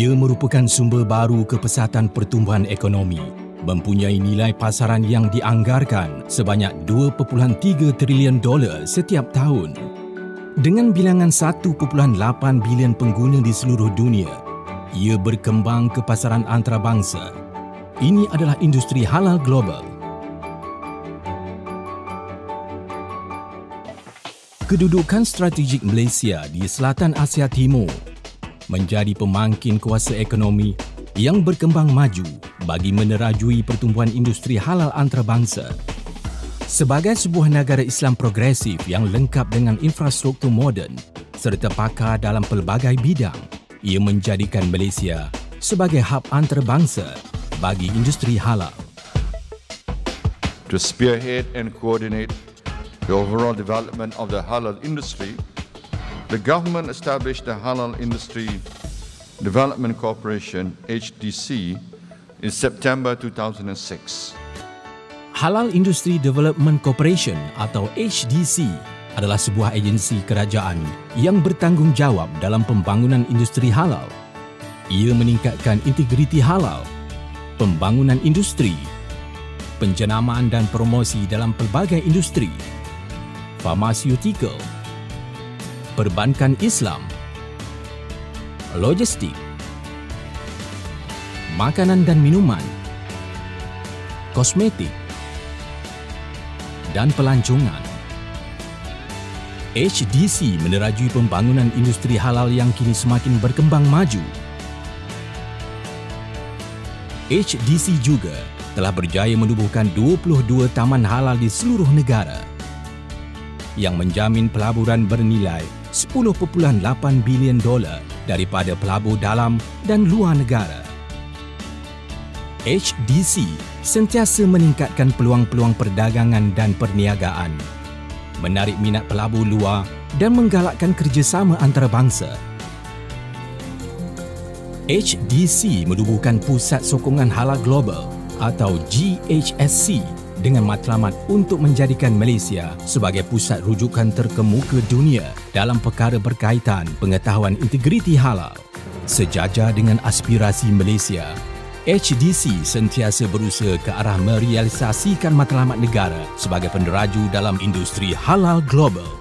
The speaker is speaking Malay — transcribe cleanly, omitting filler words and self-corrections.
Ia merupakan sumber baru kepesatan pertumbuhan ekonomi, mempunyai nilai pasaran yang dianggarkan sebanyak 2.3 trilion dolar setiap tahun. Dengan bilangan 1.8 bilion pengguna di seluruh dunia, ia berkembang ke pasaran antarabangsa. Ini adalah industri halal global. Kedudukan strategik Malaysia di selatan Asia Timur menjadi pemangkin kuasa ekonomi yang berkembang maju bagi menerajui pertumbuhan industri halal antarabangsa. Sebagai sebuah negara Islam progresif yang lengkap dengan infrastruktur moden serta pakar dalam pelbagai bidang, ia menjadikan Malaysia sebagai hub antarabangsa bagi industri halal. To spearhead and coordinate the overall development of the halal industry, the government established the Halal Industry Development Corporation (HDC) in September 2006. Halal Industry Development Corporation atau HDC adalah sebuah agensi kerajaan yang bertanggungjawab dalam pembangunan industri halal. Ia meningkatkan integriti halal, pembangunan industri, penjenamaan dan promosi dalam pelbagai industri, farmasiutikal, perbankan Islam, logistik, makanan dan minuman, kosmetik, dan pelancongan. HDC menerajui pembangunan industri halal yang kini semakin berkembang maju. HDC juga telah berjaya menubuhkan 22 taman halal di seluruh negara yang menjamin pelaburan bernilai 10.8 bilion dolar daripada pelabur dalam dan luar negara. HDC sentiasa meningkatkan peluang-peluang perdagangan dan perniagaan, menarik minat pelabur luar dan menggalakkan kerjasama antarabangsa. HDC menubuhkan Pusat Sokongan Halal Global atau GHSC dengan matlamat untuk menjadikan Malaysia sebagai pusat rujukan terkemuka dunia dalam perkara berkaitan pengetahuan integriti halal. Sejajar dengan aspirasi Malaysia, HDC sentiasa berusaha ke arah merealisasikan matlamat negara sebagai peneraju dalam industri halal global.